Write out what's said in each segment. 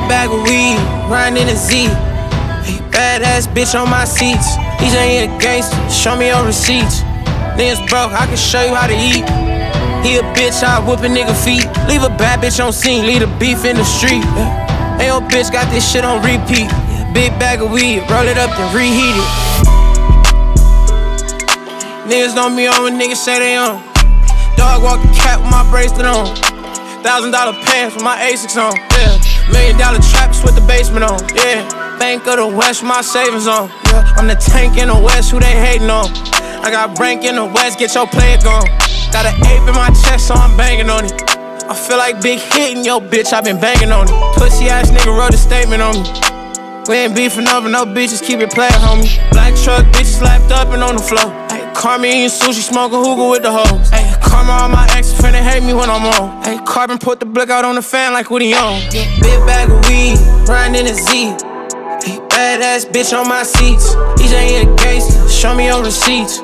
big bag of weed, riding in a Z. Badass bitch on my seats. He's ain't a gangster, show me your receipts. Niggas broke, I can show you how to eat. He a bitch, I whoop a nigga feet. Leave a bad bitch on scene, leave a beef in the street. And your bitch got this shit on repeat. Big bag of weed, roll it up and reheat it. Niggas don't be on when niggas say they on. Dog walk the cat with my bracelet on. $1,000 pants with my Asics on, yeah. $1 million traps with the basement on, yeah. Bank of the West, my savings on, yeah. I'm the tank in the West, who they hating on. I got rank in the West, get your play gone. Got an ape in my chest, so I'm banging on it. I feel like big hitting yo bitch, I been banging on it. Pussy ass nigga wrote a statement on me. We ain't beefing over no bitches, keep it playin', homie. Black truck bitches lapped up and on the floor. Ay, Carmen eating sushi, smoking hookah with the hoes. Ay, Karma on my ex, finna hate me when I'm on. Ay, Carbon put the blick out on the fan like what he on. Big bag of weed, riding in a Z. Badass bitch on my seats. He's ain't a gangster, show me your receipts.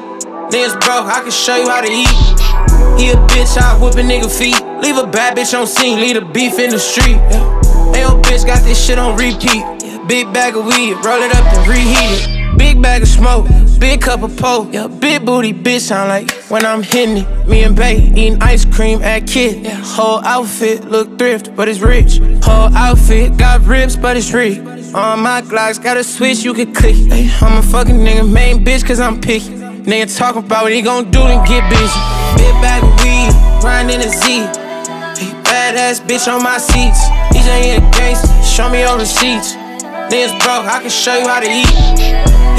Niggas broke, I can show you how to eat. He a bitch, I whip a nigga feet. Leave a bad bitch on scene, leave a beef in the street. Ayo bitch got this shit on repeat. Big bag of weed, roll it up and reheat it. Big bag of smoke, big cup of po. Yeah, big booty bitch sound like when I'm hitting it. Me and bae eating ice cream at Kid. Yeah. Whole outfit look thrift, but it's rich. Whole outfit got ribs, but it's rich. All my Glocks got a switch, you can click. I'm a fucking nigga main bitch, cause I'm picky. Nigga talk about what he gon' do, then get busy. Big bag of weed, riding in a Z. Badass bitch on my seats. He's ain't a gangster, show me your receipts. Niggas broke, I can show you how to eat.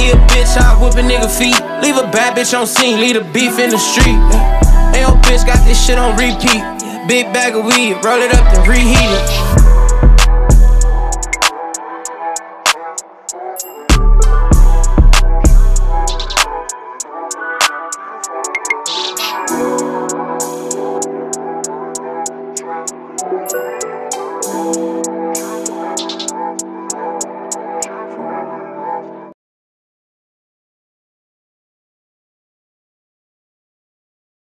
He a bitch, I whip a nigga feet. Leave a bad bitch on scene, leave a beef in the street. And your bitch got this shit on repeat. Big bag of weed, roll it up and reheat it.